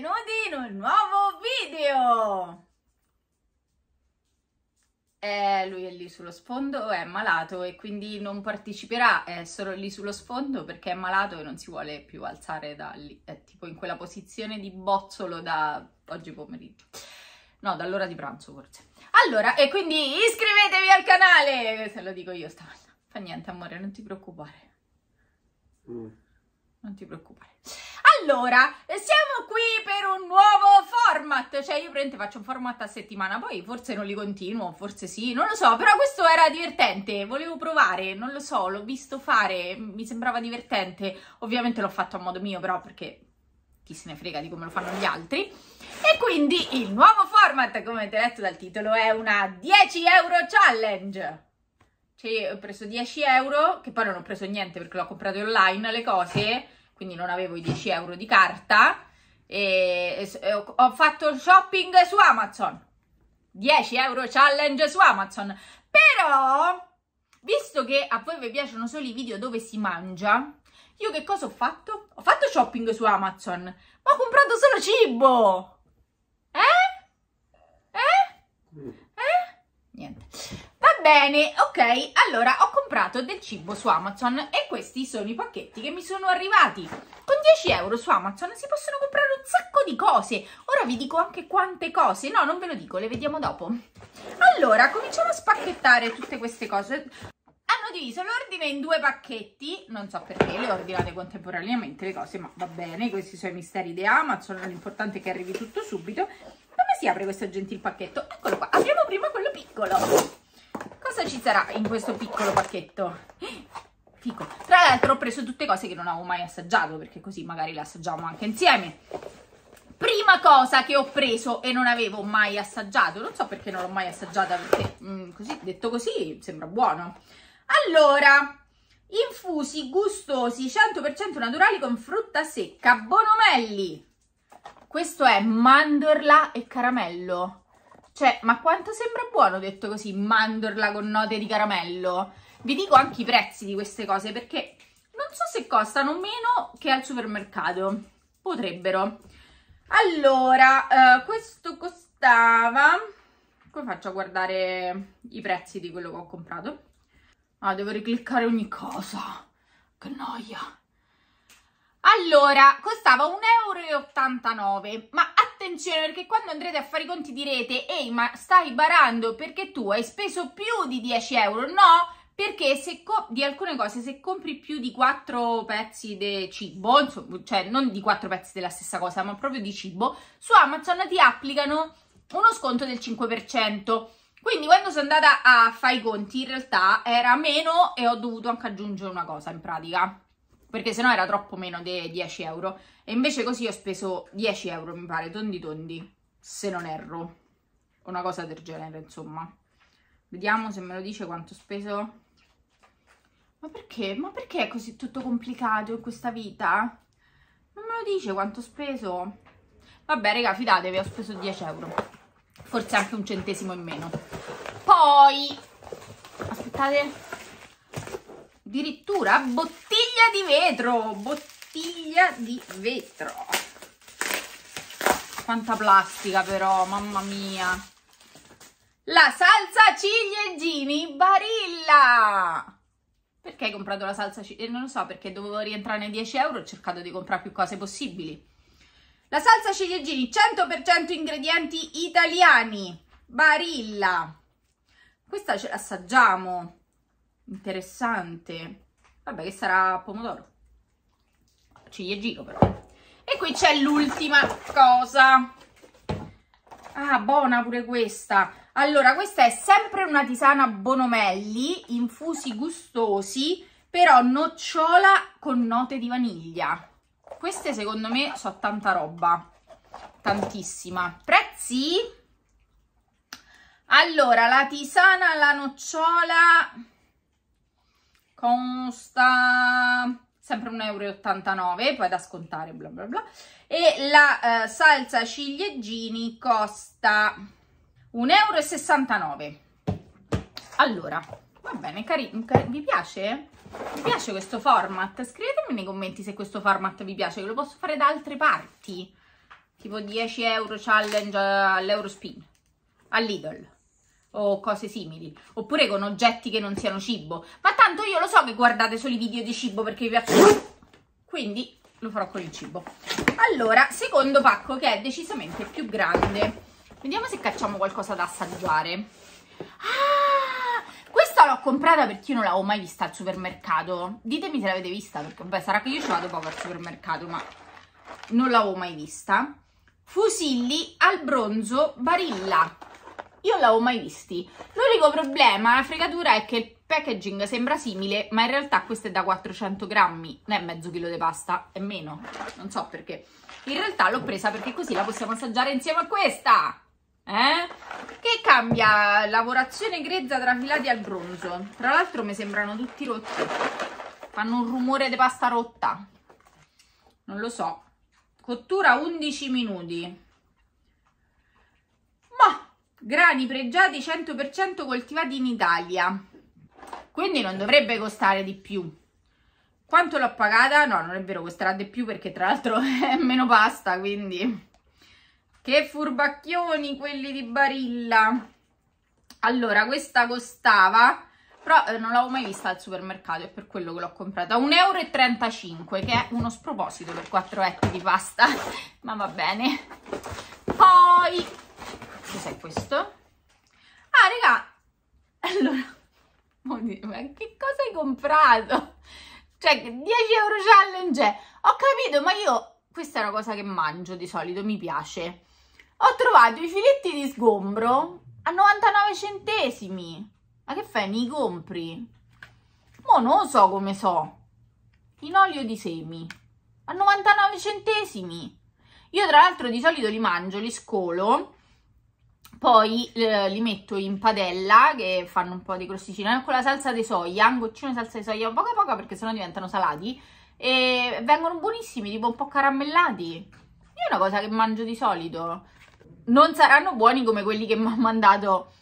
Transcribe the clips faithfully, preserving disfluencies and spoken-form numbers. benvenuti in un nuovo video! Eh, lui è lì sullo sfondo, è malato e quindi non parteciperà, è solo lì sullo sfondo perché è malato e non si vuole più alzare da lì, è tipo in quella posizione di bozzolo da oggi pomeriggio, no, dall'ora di pranzo forse. Allora, e quindi iscrivetevi al canale, se lo dico io stamattina, fa niente amore, non ti preoccupare, mm. non ti preoccupare. Allora, siamo qui per un nuovo format, cioè io praticamente faccio un format a settimana, poi forse non li continuo, forse sì, non lo so, però questo era divertente, volevo provare, non lo so, l'ho visto fare, mi sembrava divertente, ovviamente l'ho fatto a modo mio però perché chi se ne frega di come lo fanno gli altri, e quindi il nuovo format, come avete letto dal titolo, è una dieci euro challenge. Cioè, ho preso dieci euro, che poi non ho preso niente perché l'ho comprato online le cose, quindi non avevo i dieci euro di carta, e ho fatto shopping su Amazon, dieci euro challenge su Amazon, però visto che a voi vi piacciono solo i video dove si mangia, io che cosa ho fatto? Ho fatto shopping su Amazon, ma ho comprato solo cibo, eh? Eh? Eh? Niente. Bene, ok, allora ho comprato del cibo su Amazon e questi sono i pacchetti che mi sono arrivati. Con dieci euro su Amazon si possono comprare un sacco di cose. Ora vi dico anche quante cose, no, non ve lo dico, le vediamo dopo. Allora, cominciamo a spacchettare tutte queste cose. Hanno diviso l'ordine in due pacchetti, non so perché, le ordinate contemporaneamente le cose, ma va bene, questi sono i misteri di Amazon, l'importante è che arrivi tutto subito. Come si apre questo gentil pacchetto? Eccolo qua, apriamo prima quello piccolo. Cosa ci sarà in questo piccolo pacchetto? Fico. Tra l'altro ho preso tutte cose che non avevo mai assaggiato, perché così magari le assaggiamo anche insieme. Prima cosa che ho preso e non avevo mai assaggiato, non so perché non l'ho mai assaggiata, perché mh, così, detto così sembra buono. Allora, infusi gustosi cento per cento naturali con frutta secca Bonomelli. Questo è mandorla e caramello. Cioè, ma quanto sembra buono detto così, mandorla con note di caramello. Vi dico anche i prezzi di queste cose, perché non so se costano meno che al supermercato. Potrebbero. Allora, eh, questo costava... Come faccio a guardare i prezzi di quello che ho comprato? Ah, devo ricliccare ogni cosa. Che noia. Allora, costava un euro e ottantanove, ma attenzione perché quando andrete a fare i conti direte: ehi, ma stai barando perché tu hai speso più di dieci euro? No, perché se di alcune cose se compri più di quattro pezzi di cibo, insomma, cioè non di quattro pezzi della stessa cosa, ma proprio di cibo, su Amazon ti applicano uno sconto del cinque per cento. Quindi quando sono andata a fare i conti in realtà era meno e ho dovuto anche aggiungere una cosa in pratica, perché sennò era troppo meno dei dieci euro, e invece così ho speso dieci euro, mi pare, tondi tondi, se non erro, una cosa del genere, insomma. Vediamo se me lo dice quanto ho speso. Ma perché? Ma perché è così tutto complicato in questa vita? Non me lo dice quanto ho speso? Vabbè, raga, fidatevi, ho speso dieci euro, forse anche un centesimo in meno. Poi, aspettate... Addirittura bottiglia di vetro, bottiglia di vetro. Quanta plastica però, mamma mia. La salsa ciliegini Barilla. Perché hai comprato la salsa ciliegini? Non lo so, perché dovevo rientrare nei dieci euro, ho cercato di comprare più cose possibili. La salsa ciliegini, cento per cento ingredienti italiani, Barilla. Questa ce l'assaggiamo. Interessante. Vabbè, che sarà pomodoro, ciliegino però. E qui c'è l'ultima cosa. Ah, buona pure questa. Allora, questa è sempre una tisana Bonomelli, infusi gustosi, però nocciola con note di vaniglia. Queste secondo me sono tanta roba, tantissima. Prezzi? Allora, la tisana alla nocciola... costa sempre un euro e ottantanove, poi da scontare, bla bla bla. E la eh, salsa ciliegini costa un euro e sessantanove. Allora, va bene, carino, cari vi piace? Vi piace questo format? Scrivetemi nei commenti se questo format vi piace, che lo posso fare da altre parti. tipo dieci euro challenge all'Eurospin, all'Idol o cose simili, oppure con oggetti che non siano cibo. Ma tanto io lo so che guardate solo i video di cibo perché vi piacciono, quindi lo farò con il cibo. Allora, secondo pacco, che è decisamente più grande. Vediamo se cacciamo qualcosa da assaggiare. Ah, questa l'ho comprata perché io non l'avevo mai vista al supermercato. Ditemi se l'avete vista, perché beh, sarà che io ci vado poco al supermercato, ma non l'avevo mai vista. Fusilli al bronzo Barilla. Io non l'avevo mai visti. L'unico problema, la fregatura, è che il packaging sembra simile, ma in realtà questa è da quattrocento grammi, non è mezzo chilo di pasta, è meno, non so perché. In realtà l'ho presa perché così la possiamo assaggiare insieme a questa, eh? Che cambia, lavorazione grezza tra filati al bronzo. Tra l'altro mi sembrano tutti rotti, fanno un rumore di pasta rotta, non lo so. Cottura undici minuti. Ma grani pregiati cento per cento coltivati in Italia, quindi non dovrebbe costare di più. Quanto l'ho pagata? No, non è vero, costerà di più perché tra l'altro è meno pasta, quindi... Che furbacchioni quelli di Barilla! Allora, questa costava... Però eh, non l'avevo mai vista al supermercato, è per quello che l'ho comprata. un euro e trentacinque, che è uno sproposito per quattro etti di pasta. Ma va bene. Poi... Cos'è questo? Ah, raga! Allora... Ma che cosa hai comprato? Cioè, dieci euro challenge è. Ho capito, ma io... Questa è una cosa che mangio di solito, mi piace. Ho trovato i filetti di sgombro a novantanove centesimi. Ma che fai, mi compri? Mo non lo so come so. In olio di semi. A novantanove centesimi. Io tra l'altro di solito li mangio, li scolo. Poi eh, li metto in padella, che fanno un po' di crosticina, con la salsa di soia, un goccino di salsa di soia, poca poca perché sennò diventano salati, e vengono buonissimi, tipo un po' caramellati. È una cosa che mangio di solito. Non saranno buoni come quelli che mi ha mandato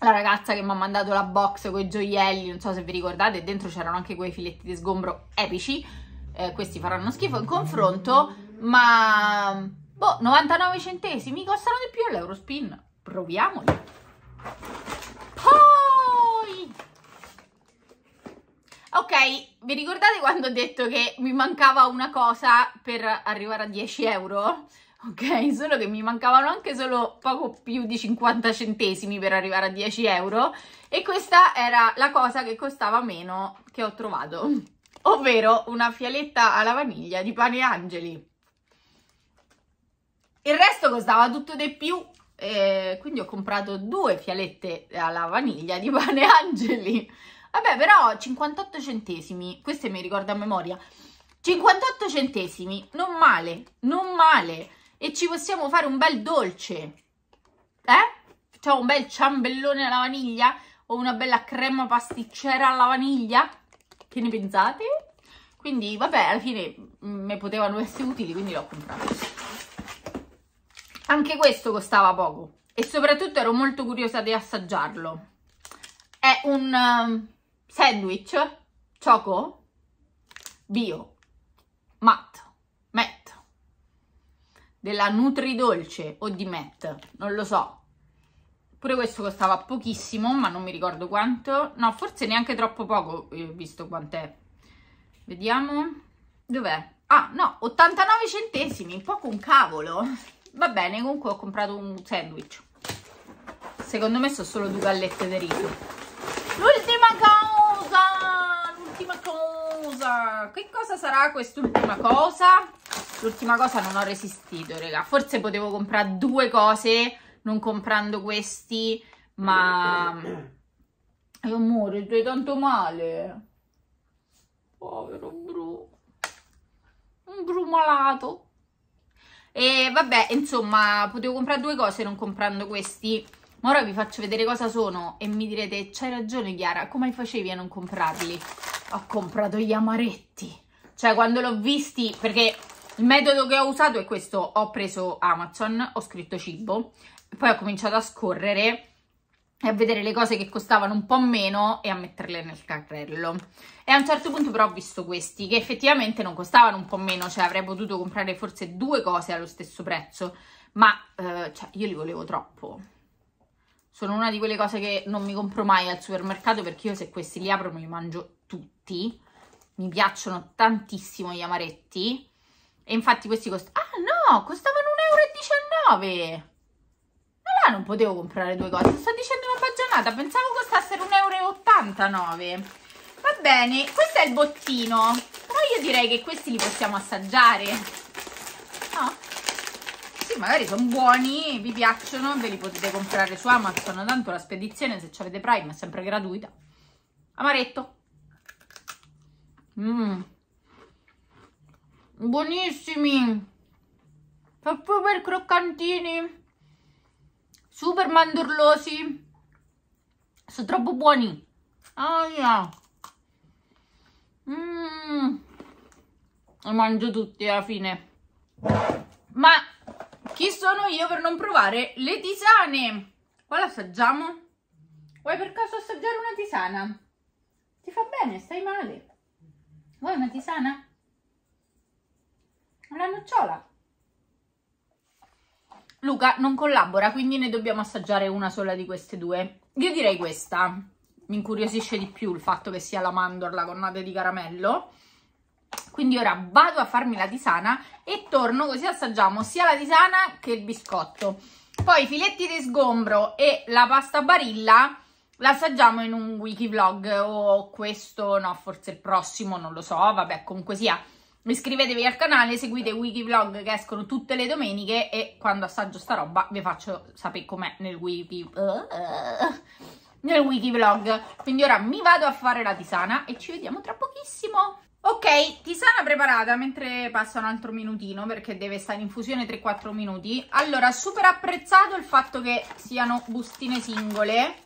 la ragazza che mi ha mandato la box con i gioielli, non so se vi ricordate, dentro c'erano anche quei filetti di sgombro epici, eh, questi faranno schifo in confronto, ma... Boh, novantanove centesimi, costano di più all'Eurospin. Proviamoli. Poi! Ok, vi ricordate quando ho detto che mi mancava una cosa per arrivare a dieci euro? Ok, solo che mi mancavano anche solo poco più di cinquanta centesimi per arrivare a dieci euro. E questa era la cosa che costava meno che ho trovato. Ovvero una fialetta alla vaniglia di Paneangeli. Il resto costava tutto di più, eh, quindi ho comprato due fialette alla vaniglia di Paneangeli. Vabbè, però cinquantotto centesimi, queste mi ricordo a memoria, cinquantotto centesimi, non male, non male. E ci possiamo fare un bel dolce, eh? Facciamo un bel ciambellone alla vaniglia o una bella crema pasticcera alla vaniglia, che ne pensate? Quindi vabbè, alla fine mi potevano essere utili, quindi l'ho comprato. Anche questo costava poco e soprattutto ero molto curiosa di assaggiarlo. È un um, sandwich cioco bio mat, mat della Nutridolce o di Met, non lo so. Pure questo costava pochissimo, ma non mi ricordo quanto. No, forse neanche troppo poco, visto quant'è. Vediamo. Dov'è? Ah, no, ottantanove centesimi, poco un cavolo. Va bene, comunque ho comprato un sandwich. Secondo me sono solo due gallette di riso. L'ultima cosa! L'ultima cosa! Che cosa sarà quest'ultima cosa? L'ultima cosa non ho resistito, raga. Forse potevo comprare due cose non comprando questi, ma... E amore, stai tanto male. Povero Bru. Un Bru malato. E vabbè, insomma, potevo comprare due cose non comprando questi. Ma ora vi faccio vedere cosa sono e mi direte, c'hai ragione Chiara, come facevi a non comprarli? Ho comprato gli amaretti. Cioè, quando l'ho visti, perché il metodo che ho usato è questo. Ho preso Amazon, ho scritto cibo, poi ho cominciato a scorrere e a vedere le cose che costavano un po' meno e a metterle nel carrello. E a un certo punto però ho visto questi che effettivamente non costavano un po' meno, cioè avrei potuto comprare forse due cose allo stesso prezzo, ma eh, cioè, io li volevo troppo. Sono una di quelle cose che non mi compro mai al supermercato, perché io se questi li apro me li mangio tutti. Mi piacciono tantissimo gli amaretti. E infatti questi costavano... Ah no, costavano un euro e diciannove! Ma là non potevo comprare due cose. Sto dicendo una baggianata, pensavo costassero un euro e ottantanove. Va bene, questo è il bottino. Però io direi che questi li possiamo assaggiare. No? Sì, magari sono buoni, vi piacciono, ve li potete comprare su Amazon, tanto la spedizione, se avete Prime, è sempre gratuita. Amaretto. Mm. Buonissimi, super croccantini, super mandorlosi, sono troppo buoni. Oh, yeah. Mm. Li mangio tutti alla fine. Ma chi sono io per non provare le tisane? Quale assaggiamo? Vuoi per caso assaggiare una tisana? Ti fa bene, stai male. Vuoi una tisana? Una nocciola? Luca non collabora, quindi ne dobbiamo assaggiare una sola di queste due. Io direi questa. Mi incuriosisce di più il fatto che sia la mandorla con nata di caramello. Quindi ora vado a farmi la tisana e torno, così assaggiamo sia la tisana che il biscotto. Poi i filetti di sgombro e la pasta Barilla la assaggiamo in un wiki vlog o questo, no, forse il prossimo, non lo so, vabbè, comunque sia. Iscrivetevi al canale, seguite i wiki vlog che escono tutte le domeniche e quando assaggio sta roba vi faccio sapere com'è nel wiki... nel wiki vlog. Quindi ora mi vado a fare la tisana e ci vediamo tra pochissimo. Ok, tisana preparata, mentre passa un altro minutino perché deve stare in fusione tre quattro minuti. Allora, super apprezzato il fatto che siano bustine singole,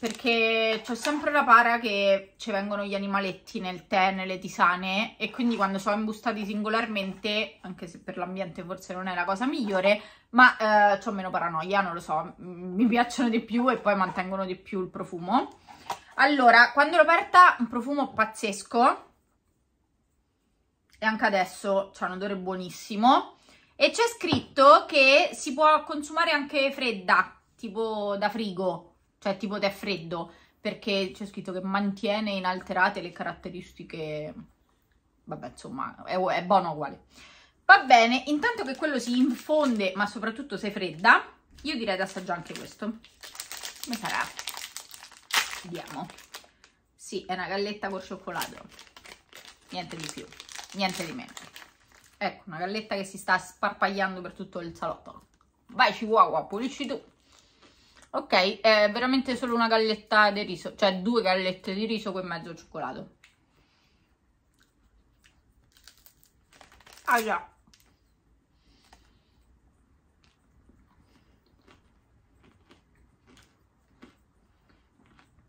perché c'ho sempre la para che ci vengono gli animaletti nel tè, nelle tisane, e quindi quando sono imbustati singolarmente, anche se per l'ambiente forse non è la cosa migliore, ma eh, c'ho meno paranoia, non lo so, mi piacciono di più e poi mantengono di più il profumo. Allora, quando l'ho aperta un profumo pazzesco. E anche adesso c'ha un odore buonissimo. E c'è scritto che si può consumare anche fredda, tipo da frigo, cioè tipo da freddo, perché c'è scritto che mantiene inalterate le caratteristiche. Vabbè, insomma, è, è buono uguale. Va bene, intanto che quello si infonde, ma soprattutto se fredda, io direi di assaggiare anche questo. Come sarà? Vediamo. Sì, è una galletta col cioccolato. Niente di più, niente di meno. Ecco, una galletta che si sta sparpagliando per tutto il salotto. Vai Chihuahua, pulisci tu. Ok, è veramente solo una galletta di riso, cioè due gallette di riso con mezzo cioccolato. Ah già.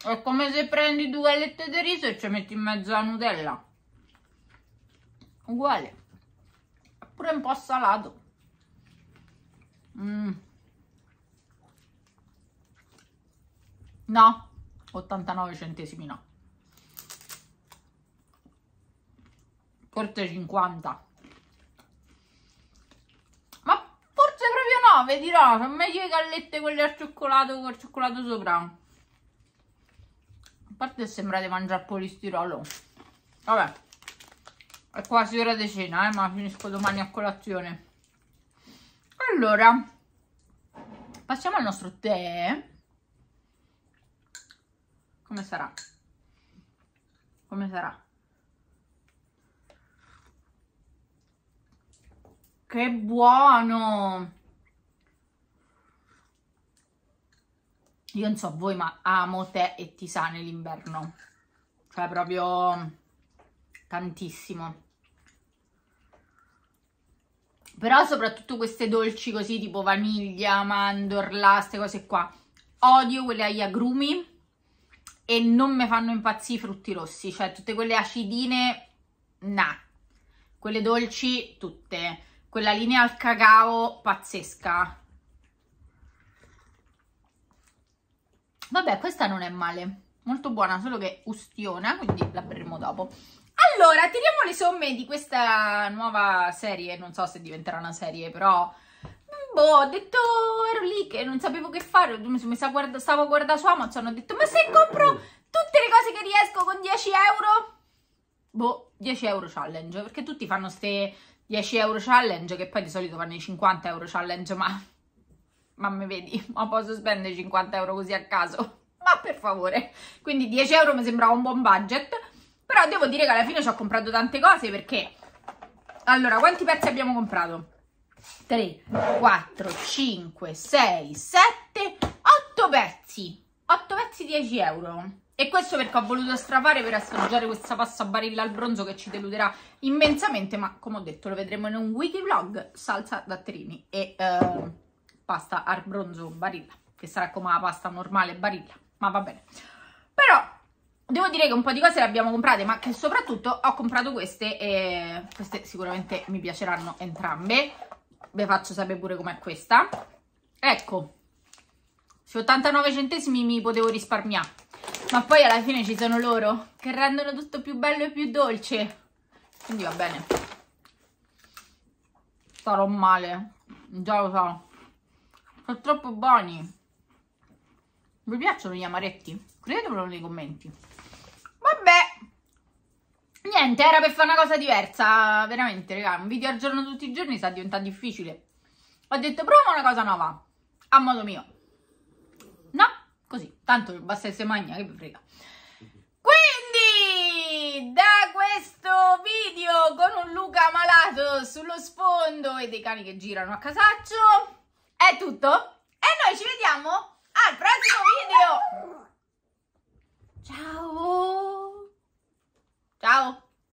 È come se prendi due gallette di riso e ci metti in mezzo la Nutella. Uguale, pure un po' salato. Mm. No, ottantanove centesimi no, forse cinquanta, ma forse proprio nove dirò, sono meglio le gallette quelle al cioccolato con il cioccolato sopra. A parte sembra di mangiare polistirolo, vabbè. È quasi ora di cena, eh, ma finisco domani a colazione. Allora, passiamo al nostro tè. Come sarà? Come sarà? Che buono! Io non so voi, ma amo tè e tisane l'inverno. Cioè proprio... tantissimo. Però soprattutto queste dolci così tipo vaniglia, mandorla, queste cose qua. Odio quelle agli agrumi e non mi fanno impazzire i frutti rossi. Cioè tutte quelle acidine, nah. Quelle dolci, tutte. Quella linea al cacao, pazzesca. Vabbè, questa non è male, molto buona, solo che ustiona, quindi la berremo dopo. Allora, tiriamo le somme di questa nuova serie, non so se diventerà una serie, però... Boh, ho detto, ero lì che non sapevo che fare, mi stavo guardando su Amazon, ho detto, ma se compro tutte le cose che riesco con dieci euro? Boh, dieci euro challenge, perché tutti fanno ste dieci euro challenge, che poi di solito fanno i cinquanta euro challenge, ma... Ma mi vedi, ma posso spendere cinquanta euro così a caso? Ma per favore, quindi dieci euro mi sembrava un buon budget, però devo dire che alla fine ci ho comprato tante cose, perché... Allora, quanti pezzi abbiamo comprato? tre, quattro, cinque, sei, sette, otto pezzi, otto pezzi dieci euro, e questo perché ho voluto strafare per assaggiare questa pasta Barilla al bronzo che ci deluderà immensamente, ma come ho detto lo vedremo in un wiki vlog, salsa datterini e eh, pasta al bronzo Barilla, che sarà come la pasta normale Barilla, ma va bene. Però devo dire che un po' di cose le abbiamo comprate, ma che soprattutto ho comprato queste e queste sicuramente mi piaceranno entrambe. Vi faccio sapere pure com'è questa. Ecco, su ottantanove centesimi mi potevo risparmiare, ma poi alla fine ci sono loro che rendono tutto più bello e più dolce, quindi va bene. Starò male, già lo so, sono troppo buoni. Vi piacciono gli amaretti? Scrivetemelo nei commenti. Vabbè, niente, era per fare una cosa diversa, veramente, raga, un video al giorno tutti i giorni sta diventando difficile. Ho detto, proviamo una cosa nuova, a modo mio. No, così, tanto basta essere magna, che vi frega. Quindi, da questo video con un Luca malato sullo sfondo e dei cani che girano a casaccio, è tutto. E noi ci vediamo al prossimo video. Ciao! Ciao!